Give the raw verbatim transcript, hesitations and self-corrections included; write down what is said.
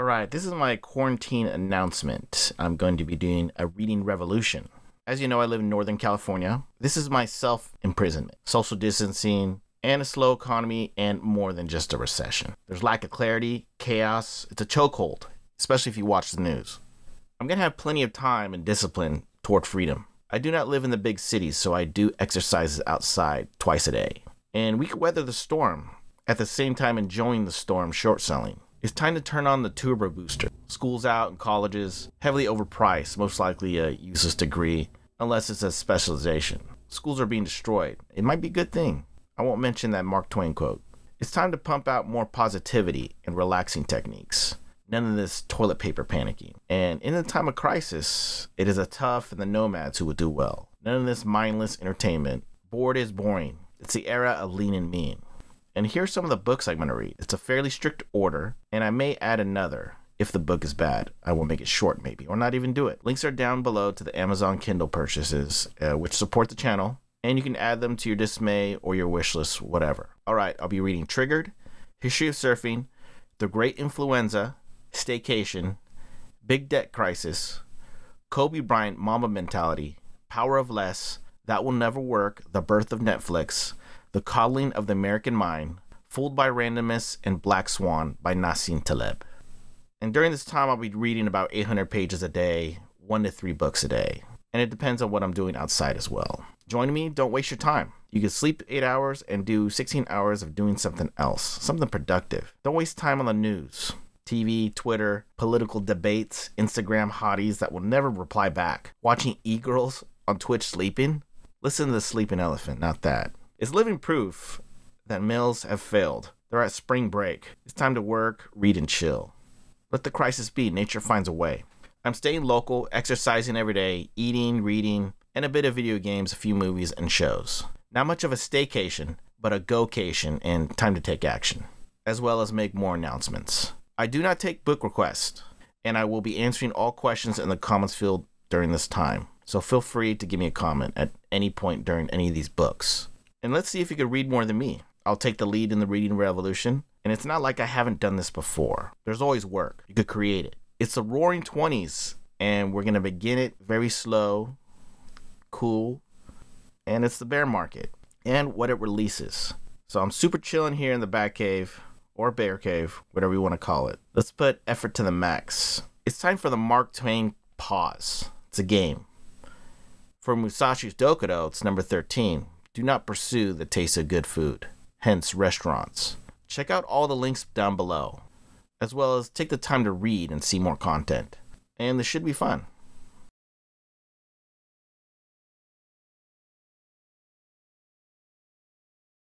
All right, this is my quarantine announcement. I'm going to be doing a reading revolution. As you know, I live in Northern California. This is my self-imprisonment, social distancing, and a slow economy, and more than just a recession. There's lack of clarity, chaos. It's a chokehold, especially if you watch the news. I'm going to have plenty of time and discipline toward freedom. I do not live in the big cities, so I do exercises outside twice a day. And we can weather the storm, at the same time enjoying the storm short selling. It's time to turn on the turbo booster. Schools out and colleges, heavily overpriced, most likely a useless degree, unless it's a specialization. Schools are being destroyed. It might be a good thing. I won't mention that Mark Twain quote. It's time to pump out more positivity and relaxing techniques. None of this toilet paper panicking. And in a time of crisis, it is the tough and the nomads who will do well. None of this mindless entertainment. Bored is boring. It's the era of lean and mean. And here are some of the books I'm going to read. It's a fairly strict order, and I may add another if the book is bad. I will make it short maybe, or not even do it. Links are down below to the Amazon Kindle purchases, uh, which support the channel, and you can add them to your dismay or your wish list, whatever. All right, I'll be reading Triggered, History of Surfing, The Great Influenza, Staycation, Big Debt Crisis, Kobe Bryant Mamba Mentality, Power of Less, That Will Never Work, The Birth of Netflix, The Coddling of the American Mind, Fooled by Randomness, and Black Swan by Nassim Taleb. And during this time, I'll be reading about eight hundred pages a day, one to three books a day. And it depends on what I'm doing outside as well. Join me, don't waste your time. You can sleep eight hours and do sixteen hours of doing something else, something productive. Don't waste time on the news, T V, Twitter, political debates, Instagram hotties that will never reply back, watching e-girls on Twitch sleeping. Listen to the Sleeping Elephant, not that. It's living proof that males have failed. They're at spring break. It's time to work, read, and chill. Let the crisis be. Nature finds a way. I'm staying local, exercising every day, eating, reading, and a bit of video games, a few movies, and shows. Not much of a staycation, but a go-cation and time to take action, as well as make more announcements. I do not take book requests, and I will be answering all questions in the comments field during this time. So feel free to give me a comment at any point during any of these books. And let's see if you could read more than me. I'll take the lead in the reading revolution. And it's not like I haven't done this before. There's always work. You could create it. It's the roaring twenties. And we're going to begin it very slow, cool. And it's the bear market and what it releases. So I'm super chilling here in the bat cave or bear cave, whatever you want to call it. Let's put effort to the max. It's time for the Mark Twain pause. It's a game. For Musashi's Dokado, it's number thirteen. Do not pursue the taste of good food, hence restaurants. Check out all the links down below, as well as take the time to read and see more content. And this should be fun.